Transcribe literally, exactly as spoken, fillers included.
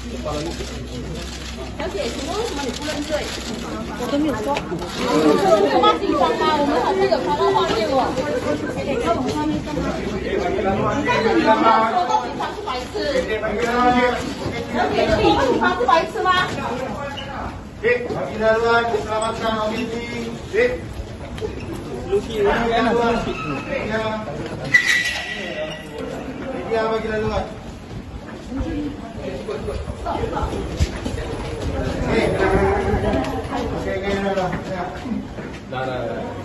小姐，请问为什么你不认罪？我都没有说。我是骂地方吗？我们好像有看到画面哦。要往上面看吗？但是你们说到警察是白痴。小姐，你们警察是白痴吗？来来来。